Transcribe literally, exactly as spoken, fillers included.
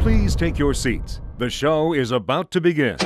Please take your seats. The show is about to begin.